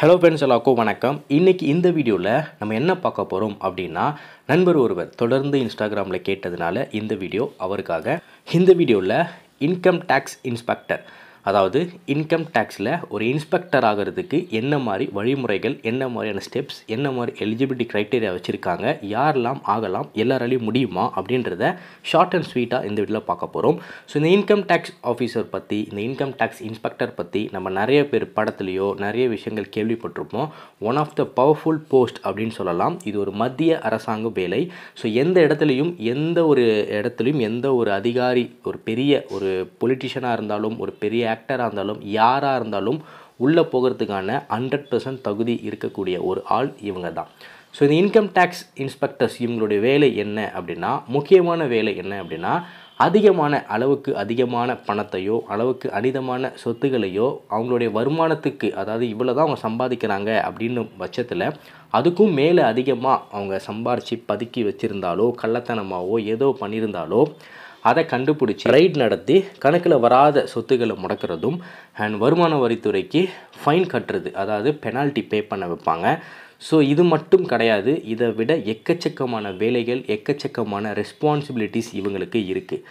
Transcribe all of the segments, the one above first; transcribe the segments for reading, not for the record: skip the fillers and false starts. Hello friends, வணக்கம். இன்னைக்கு இந்த வீடியோல நம்ம என்ன பார்க்க போறோம் அப்படினா நண்பர் ஒருவர் தொடர்ந்து இன்ஸ்டாகிராம்ல கேட்டதனால இந்த வீடியோ அவருக்காக. இந்த வீடியோல இன்கம் டாக்ஸ் இன்ஸ்பெக்டர் அதாவது இன்கம் டாக்ஸ்ல ஒரு இன்ஸ்பெக்டர் ஆகிறதுக்கு என்ன மாதிரி வழிமுறைகள், என்ன மாதிரியான ஸ்டெப்ஸ், என்ன மாதிரி எலிஜிபிலிட்டி கிரைட்டீரியா வச்சிருக்காங்க, யாரெல்லாம் ஆகலாம், எல்லாராலையும் முடியுமா அப்படின்றத ஷார்ட் அண்ட் ஸ்வீட்டா இந்த வீடியோல பார்க்க போறோம். ஸோ இந்த இன்கம் டாக்ஸ் ஆஃபீஸர் பற்றி, இந்த இன்கம் டாக்ஸ் இன்ஸ்பெக்டர் பற்றி நம்ம நிறைய பேர் படத்துலையோ நிறைய விஷயங்கள் கேள்விப்பட்டிருப்போம். One of the powerful post அப்படின்னு சொல்லலாம். இது ஒரு மத்திய அரசாங்க வேலை. ஸோ எந்த ஒரு அதிகாரி, ஒரு பெரிய ஒரு பொலிட்டிஷியனாக இருந்தாலும் ஒரு பெரிய ஆக்டராக இருந்தாலும் யாராக இருந்தாலும் உள்ளே போகிறதுக்கான 100% தகுதி இருக்கக்கூடிய ஒரு ஆள் இவங்க தான். ஸோ இந்த இன்கம் டேக்ஸ் இன்ஸ்பெக்டர்ஸ் இவங்களுடைய வேலை என்ன அப்படின்னா, முக்கியமான வேலை என்ன அப்படின்னா, அதிகமான பணத்தையோ அளவுக்கு அனிதமான சொத்துக்களையோ அவங்களுடைய வருமானத்துக்கு, அதாவது இவ்வளோ தான் அவங்க சம்பாதிக்கிறாங்க அப்படின்னு பட்சத்தில் அதுக்கும் மேலே அதிகமாக அவங்க சம்பாரித்து பதுக்கி வச்சுருந்தாலோ கள்ளத்தனமாகவோ ஏதோ பண்ணியிருந்தாலோ அதை கண்டுபிடிச்சி ரைட் நடத்தி கணக்கில் வராத சொத்துக்களை முடக்கிறதும் அண்ட் வருமான வரித்துறைக்கு ஃபைன் கட்டுறது, அதாவது பெனால்ட்டி பே பண்ண வைப்பாங்க. ஸோ இது மட்டும் கிடையாது, இதை விட எக்கச்சக்கமான வேலைகள், எக்கச்சக்கமான ரெஸ்பான்சிபிலிட்டிஸ் இவங்களுக்கு இருக்குது.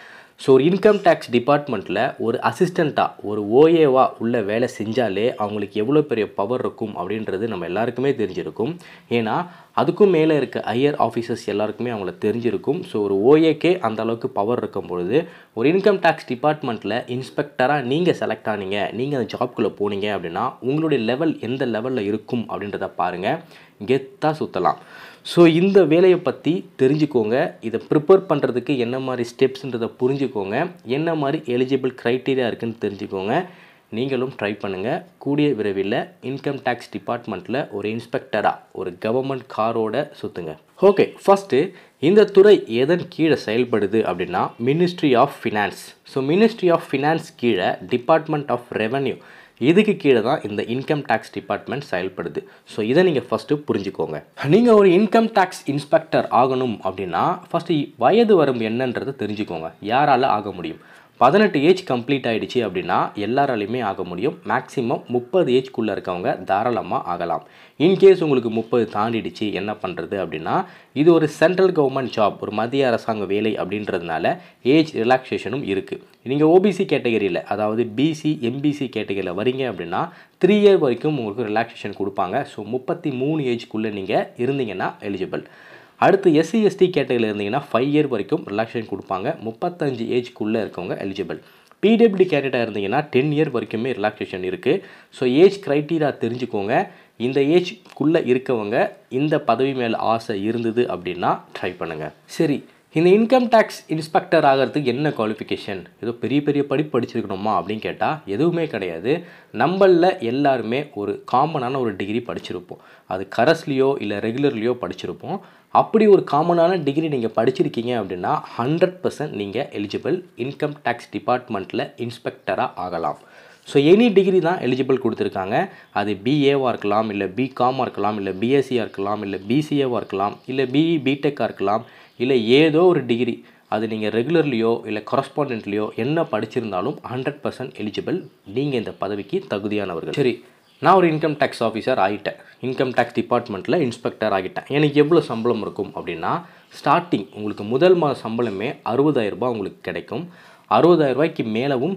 ஸோ ஒரு இன்கம் டேக்ஸ் டிபார்ட்மெண்ட்டில் ஒரு அசிஸ்டண்ட்டாக, ஒரு ஓஏவாக உள்ள வேலை செஞ்சாலே அவங்களுக்கு எவ்வளோ பெரிய பவர் இருக்கும் அப்படின்றது நம்ம எல்லாருக்குமே தெரிஞ்சிருக்கும். ஏன்னா அதுக்கும் மேலே இருக்க ஹையர் ஆஃபீஸர்ஸ் எல்லாருக்குமே அவங்கள தெரிஞ்சிருக்கும். ஸோ ஒரு ஓஏக்கே அந்த அளவுக்கு பவர் இருக்கும் பொழுது ஒரு இன்கம் டேக்ஸ் டிபார்ட்மெண்ட்டில் இன்ஸ்பெக்டராக நீங்கள் செலக்ட் ஆனீங்க, நீங்கள் அந்த ஜாப்குள்ளே போனீங்க அப்படின்னா உங்களுடைய லெவல் எந்த லெவலில் இருக்கும் அப்படின்றத பாருங்கள். கெத்தாக சுற்றலாம். ஸோ இந்த வேலையை பற்றி தெரிஞ்சுக்கோங்க, இதை ப்ரிப்பேர் பண்ணுறதுக்கு என்ன மாதிரி ஸ்டெப்ஸ்ன்றதை புரிஞ்சுக்கோங்க, என்ன மாதிரி எலிஜிபிள் க்ரைட்டீரியா இருக்குதுன்னு தெரிஞ்சுக்கோங்க. நீங்களும் ட்ரை பண்ணுங்கள். கூடிய விரைவில் இன்கம் டேக்ஸ் டிபார்ட்மெண்ட்டில் ஒரு இன்ஸ்பெக்டராக ஒரு கவர்மெண்ட் காரோட சுற்றுங்க. ஓகே, ஃபஸ்ட்டு இந்த துறை எதன் கீழே செயல்படுது அப்படின்னா ministry of finance. So ministry of finance கீழே டிபார்ட்மெண்ட் ஆஃப் ரெவென்யூ, இதுக்கு கீழே தான் இந்த இன்கம் டேக்ஸ் டிபார்ட்மெண்ட் செயல்படுது. ஸோ இதை நீங்கள் ஃபஸ்ட்டு புரிஞ்சுக்கோங்க. நீங்கள் ஒரு இன்கம் டேக்ஸ் இன்ஸ்பெக்டர் ஆகணும் அப்படின்னா ஃபஸ்ட்டு வயது வரம்பு என்னன்றதை தெரிஞ்சுக்கோங்க. யாரால் ஆக முடியும்? 18 ஏஜ் கம்ப்ளீட் ஆகிடுச்சு அப்படின்னா எல்லாராலையுமே ஆக முடியும். மேக்ஸிமம் 30 ஏஜ்க்குள்ளே இருக்கவங்க தாராளமாக ஆகலாம். இன்கேஸ் உங்களுக்கு 30 தாண்டிடுச்சு என்ன பண்ணுறது அப்படின்னா, இது ஒரு சென்ட்ரல் கவர்மெண்ட் ஜாப், ஒரு மத்திய அரசாங்க வேலை அப்படின்றதுனால ஏஜ் ரிலாக்ஸேஷனும் இருக்குது. நீங்கள் ஓபிசி கேட்டகரியில், அதாவது பிசி எம்பிசி கேட்டகரியில் வரீங்க அப்படின்னா 3 இயர் வரைக்கும் உங்களுக்கு ரிலாக்ஸேஷன் கொடுப்பாங்க. ஸோ 33 ஏஜ்க்குள்ளே நீங்கள் இருந்தீங்கன்னா எலிஜிபிள். அடுத்து எஸ்சி எஸ்டி கேட்டகரியில் இருந்தீங்கன்னா 5 இயர் வரைக்கும் ரிலாக்ஸேஷன் கொடுப்பாங்க. 35 ஏஜ்க்குள்ளே இருக்கவங்க எலிஜிபிள். பிடபிள்யூடி கேண்டிடேட்டாக இருந்தீங்கன்னா 10 இயர் வரைக்குமே ரிலாக்ஸேஷன் இருக்குது. ஸோ ஏஜ் க்ரைட்டீரியா தெரிஞ்சுக்கோங்க. இந்த ஏஜ்க்குள்ளே இருக்கவங்க இந்த பதவி மேலே ஆசை இருந்தது அப்படின்னா ட்ரை பண்ணுங்கள். சரி, இந்த இன்கம் டேக்ஸ் இன்ஸ்பெக்டர் ஆகிறதுக்கு என்ன குவாலிஃபிகேஷன், ஏதோ பெரிய பெரிய படிப்பு படிச்சிருக்கணுமா அப்படின்னு கேட்டால் எதுவுமே கிடையாது. நம்மளில் எல்லாருமே ஒரு காமனான ஒரு டிகிரி படிச்சிருப்போம். அது கரஸ்லேயோ இல்லை ரெகுலர்லேயோ படிச்சிருப்போம். அப்படி ஒரு காமனான டிகிரி நீங்கள் படிச்சிருக்கீங்க அப்படின்னா 100% நீங்கள் எலிஜிபிள் இன்கம் டேக்ஸ் டிபார்ட்மெண்ட்டில் இன்ஸ்பெக்டராக ஆகலாம். ஸோ எனி டிகிரி தான் எலிஜிபிள் கொடுத்துருக்காங்க. அது பிஏவாக இருக்கலாம், இல்லை பிகாமாக இருக்கலாம், இல்லை பிஎஸ்சியாக இருக்கலாம், இல்லை பிசிஏவாக இருக்கலாம், இல்லை பிஇ பிடெக்காக இருக்கலாம், இல்லை ஏதோ ஒரு டிகிரி, அது நீங்கள் ரெகுலர்லேயோ இல்லை கரஸ்பாண்டன்ட்லேயோ என்ன படிச்சிருந்தாலும் 100% எலிஜிபிள். நீங்கள் இந்த பதவிக்கு தகுதியானவர்கள். சரி, நான் ஒரு இன்கம் டேக்ஸ் ஆஃபீஸர் ஆகிட்டேன், இன்கம் டேக்ஸ் டிபார்ட்மெண்ட்டில் இன்ஸ்பெக்டர் ஆகிட்டேன். எனக்கு எவ்வளோ சம்பளம் இருக்கும் அப்படின்னா, ஸ்டார்டிங் உங்களுக்கு முதல் மாத சம்பளமே 60,000 ரூபாய் உங்களுக்கு கிடைக்கும். 60,000 ரூபாய்க்கு மேலவும்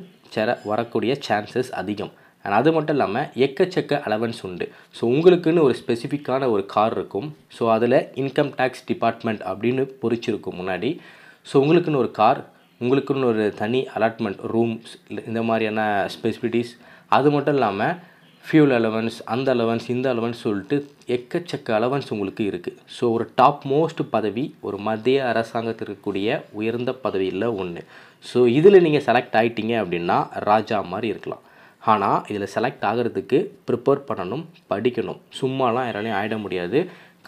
வரக்கூடிய சான்சஸ் அதிகம். அண்ட் அது மட்டும் இல்லாமல் எக்கச்சக்க அலவன்ஸ் உண்டு. ஸோ உங்களுக்குன்னு ஒரு ஸ்பெசிஃபிக்கான ஒரு கார் இருக்கும். ஸோ அதில் இன்கம் டேக்ஸ் டிபார்ட்மெண்ட் அப்படின்னு பொறிச்சிருக்கும் முன்னாடி. ஸோ உங்களுக்குன்னு ஒரு கார், உங்களுக்குன்னு ஒரு தனி அலாட்மெண்ட் ரூம்ஸ், இந்த மாதிரியான ஸ்பெசிஃபிட்டிஸ். அது மட்டும் இல்லாமல் ஃபியூல் அலவன்ஸ், அந்த அலவன்ஸ், இந்த அலவன்ஸ் சொல்லிட்டு எக்கச்சக்க அலவன்ஸ் உங்களுக்கு இருக்குது. ஸோ ஒரு டாப் மோஸ்ட் பதவி, ஒரு மத்திய அரசாங்கத்திற்குரிய உயர்ந்த பதவியில் ஒன்று. ஸோ இதில் நீங்கள் செலக்ட் ஆகிட்டீங்க அப்படின்னா ராஜா மாதிரி இருக்கலாம். ஆனால் இதில் செலக்ட் ஆகிறதுக்கு ப்ரிப்பேர் பண்ணணும், படிக்கணும். சும்மாலாம் யாராலையும் ஆகிட முடியாது.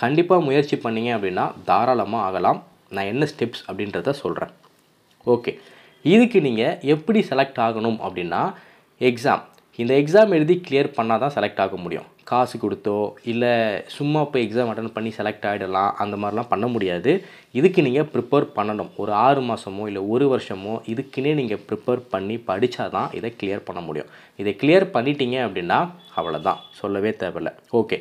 கண்டிப்பாக முயற்சி பண்ணிங்க அப்படின்னா தாராளமாக ஆகலாம். நான் என்ன ஸ்டெப்ஸ் அப்படின்றத சொல்கிறேன். ஓகே, இதுக்கு நீங்கள் எப்படி செலக்ட் ஆகணும் அப்படின்னா எக்ஸாம், இந்த எக்ஸாம் எழுதி clear பண்ணாதான் செலக்ட் ஆக முடியும் காசு கொடுத்தோ இல்ல சும்மா போய் எக்ஸாம் அட்டெண்ட் பண்ணி செலக்ட் ஆயிடலாம் அந்த மாதிரிலாம் பண்ண முடியாது இதுக்கு நீங்க prepare பண்ணணும் ஒரு 6 மாசமோ இல்ல ஒரு வருஷமோ இதுக்குனே நீங்க prepare பண்ணி படிச்சாதான் இத clear பண்ண முடியும் இத clear பண்ணிட்டீங்க அப்படினா அவ்வளவுதான் சொல்லவே தேவையில்லை ஓகே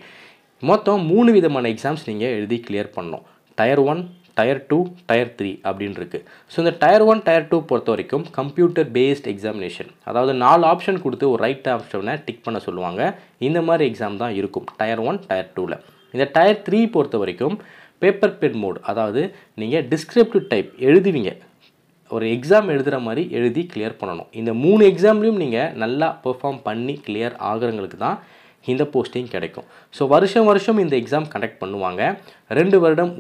மொத்தம் மூணு விதமான எக்ஸாம்ஸ் நீங்க எழுதி clear பண்ணனும் tier 1 Tier 2, Tier 3 abdin So the Tier 1, Tier 2 portharikkum computer based examination. That is 4 option kuduthu right option tick panna solluvaanga. Indha mari exam dhaan irukum. Tier 1, Tier 2 la. Indha Tier 3 portharikkum paper pen mode. That is neenga descriptive type ezhuduveenga. Or exam எழுதுற மாதிரி எழுதி clear பண்ணனும். இந்த மூணு எக்ஸாம்லயும் நீங்க நல்லா perform பண்ணி clear ஆகறவங்களுக்கு தான் இந்த போஸ்டிங் கிடைக்கும் சோ வருஷம் வருஷம் இந்த எக்ஸாம் கண்டக்ட் பண்ணுவாங்க 2 வருடம்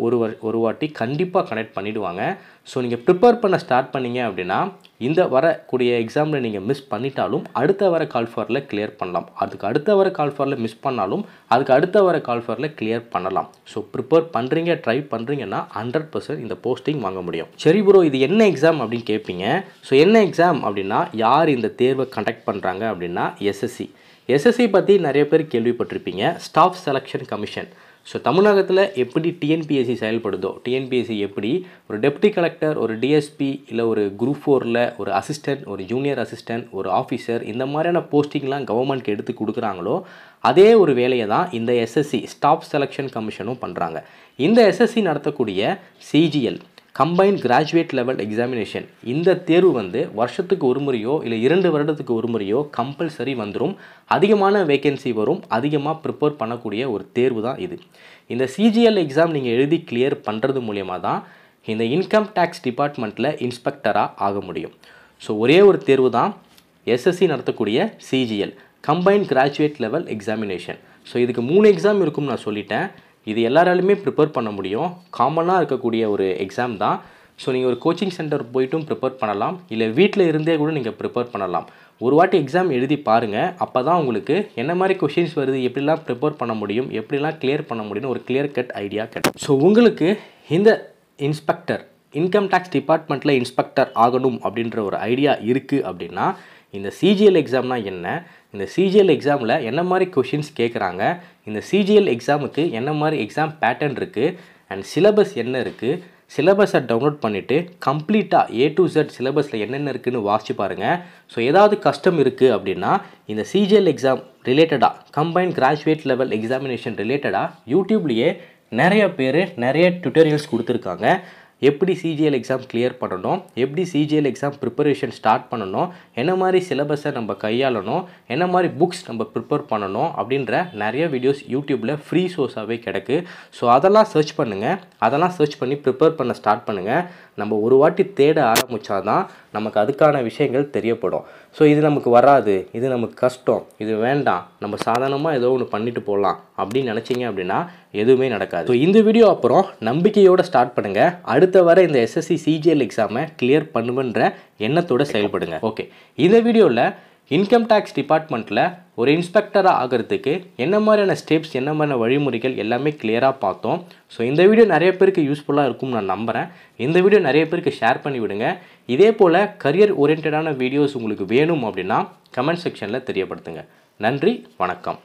ஒரு வாட்டி கண்டிப்பா கனெக்ட் பண்ணிடுவாங்க சோ நீங்க பிரிப்பேர் பண்ண ஸ்டார்ட் பண்ணீங்க அப்படினா இந்த வர கூடிய எக்ஸாம்ல நீங்க மிஸ் பண்ணிட்டாலும் அடுத்த வர கால் ஃபார்ல கிளியர் பண்ணலாம் அதுக்கு அடுத்த வர கால் ஃபார்ல மிஸ் பண்ணாலும் அதுக்கு அடுத்த வர கால் ஃபார்ல கிளியர் பண்ணலாம் சோ பிரிப்பேர் பண்றீங்க ட்ரை பண்றீங்கன்னா 100% இந்த போஸ்டிங் வாங்க முடியும் சரி bro இது என்ன எக்ஸாம் அப்படி கேப்பீங்க சோ என்ன எக்ஸாம் அப்படினா யார் இந்த தேர்வை கண்டக்ட் பண்றாங்க அப்படினா SSC SSC பத்தி நிறைய பேர் கேள்விப்பட்டிருப்பீங்க ஸ்டாஃப் செலக்ஷன் கமிஷன் சோ தமிழ்நாட்டுல எப்படி TNPSC செயல்படுதோ TNPSC எப்படி ஒரு டெப்டி கலெக்டர் ஒரு DSP இல்ல ஒரு குரூப் 4 ல ஒரு அசிஸ்டன்ட் ஒரு ஜூனியர் அசிஸ்டன்ட் ஒரு ஆபீசர் இந்த மாதிரியான போஸ்டிங்லாம் கவர்மெண்ட்க்கு எடுத்து கொடுக்கறாங்களோ அதே ஒரு வேலையை தான் இந்த SSC ஸ்டாஃப் செலக்ஷன் கமிஷனும் பண்றாங்க இந்த SSC நடத்தக்கூடிய CGL Combined Graduate Level Examination இந்த தேர்வு வந்து வருஷத்துக்கு ஒரு முறையோ இல்ல 2 வருடத்துக்கு ஒரு முறையோ கம்பல்சரி வந்துரும் அதிகமான வேகன்சி வரும் அதிகமா prepare பண்ணக்கூடிய ஒரு தேர்வு தான் இது இந்த CGL எக்ஸாம் நீங்க எழுதி clear பண்றது மூலமா தான் இந்த Income Tax Departmentல இன்ஸ்பெக்டரா ஆக முடியும் சோ ஒரே ஒரு தேர்வு தான் SSC நடத்தக்கூடிய CGL Combined Graduate Level Examination so இதுக்கு 3 எக்ஸாம் இருக்கும்னு நான் சொல்லிட்டேன் இது எல்லாராலயுமே prepare பண்ண முடியும் காமனா இருக்கக்கூடிய ஒரு எக்ஸாம் தான் சோ நீங்க ஒரு கோச்சிங் சென்டர் போய்ட்டும் prepare பண்ணலாம் இல்ல வீட்ல இருந்தே கூட நீங்க prepare பண்ணலாம் ஒரு வாட்டி எக்ஸாம் எழுதி பாருங்க அப்பதான் உங்களுக்கு என்ன மாதிரி क्वेश्चंस வருது எப்படிலாம் prepare பண்ண முடியும் எப்படிலாம் clear பண்ண முடியும்னு ஒரு clear cut ஐடியா கிடைக்கும் சோ உங்களுக்கு இந்த இன்ஸ்பெக்டர் இன்கம் டாக்ஸ் டிபார்ட்மென்ட்ல இன்ஸ்பெக்டர் ஆகணும் அப்படிங்கற ஒரு ஐடியா இருக்கு அப்படினா இந்த CGL எக்ஸாம்னா என்ன இந்த CGL எக்ஸாம்ல என்ன மாதிரி क्वेश्चंस கேக்குறாங்க இந்த CGL எக்ஸாமுக்கு என்ன மாதிரி எக்ஸாம் பேட்டர்ன் இருக்கு and syllabus என்ன இருக்கு சிலபஸை டவுன்லோட் பண்ணிட்டு கம்ப்ளீட்டா A to Z சிலபஸ்ல என்னென்ன இருக்குன்னு வாசிச்சு பாருங்க சோ ஏதாவது கஷ்டம் இருக்கு அப்படினா இந்த CGL எக்ஸாம் ரிலேட்டடா combined graduate level examination ரிலேட்டடா YouTubeலயே நிறைய பேர் நிறைய டுட்டோரியல்ஸ் கொடுத்திருக்காங்க எப்படி CGL exam clear பண்ணனும் எப்படி CGL exam preparation start பண்ணனும் என்ன மாதிரி syllabus நம்ம கையாளணும் என்ன மாதிரி books நம்ம prepare பண்ணனும் அப்படிங்கற நிறைய வீடியோஸ் YouTubeல free source-ஆவே கிடைக்கு சோ அதெல்லாம் search பண்ணுங்க அதெல்லாம் search பண்ணி prepare பண்ண ஸ்டார்ட் பண்ணுங்க நம்ம ஒரு வாட்டி தேட ஆரம்பிச்சாதான் நமக்கு அதுக்கான விஷயங்கள் தெரியப்படும் சோ இது நமக்கு வராது இது நமக்கு கஷ்டம் இது வேண்டாம் நம்ம சாதாரணமா ஏதோ ஒன்னு பண்ணிட்டு போலாம் அப்படி நினைச்சீங்க அப்படினா எதுவுமே நடக்காது சோ இந்த வீடியோ அப்புறம் நம்பிக்கையோட ஸ்டார்ட் பண்ணுங்க அடுத்து வர இந்த SSC CGL எக்ஸாமை clear பண்ணுவன்ற எண்ணத்தோட செயல்படுங்க ஓகே இந்த வீடியோல இன்கம் டாக்ஸ் டிபார்ட்மென்ட்ல ஒரு இன்ஸ்பெக்டரா ஆகிறதுக்கு என்ன மாதிரியான ஸ்டெப்ஸ் என்ன மாதிரியான வழிமுறைகள் எல்லாமே clear-ஆ பார்த்தோம் சோ இந்த வீடியோ நிறைய பேருக்கு யூஸ்புல்லா இருக்கும்னு நான் நம்பறேன் இந்த வீடியோ நிறைய பேருக்கு ஷேர் பண்ணி விடுங்க இதே போல career oriented-ஆன வீடியோஸ் உங்களுக்கு வேணும் அப்படினா comment section-ல தெரியப்படுத்துங்க நன்றி வணக்கம்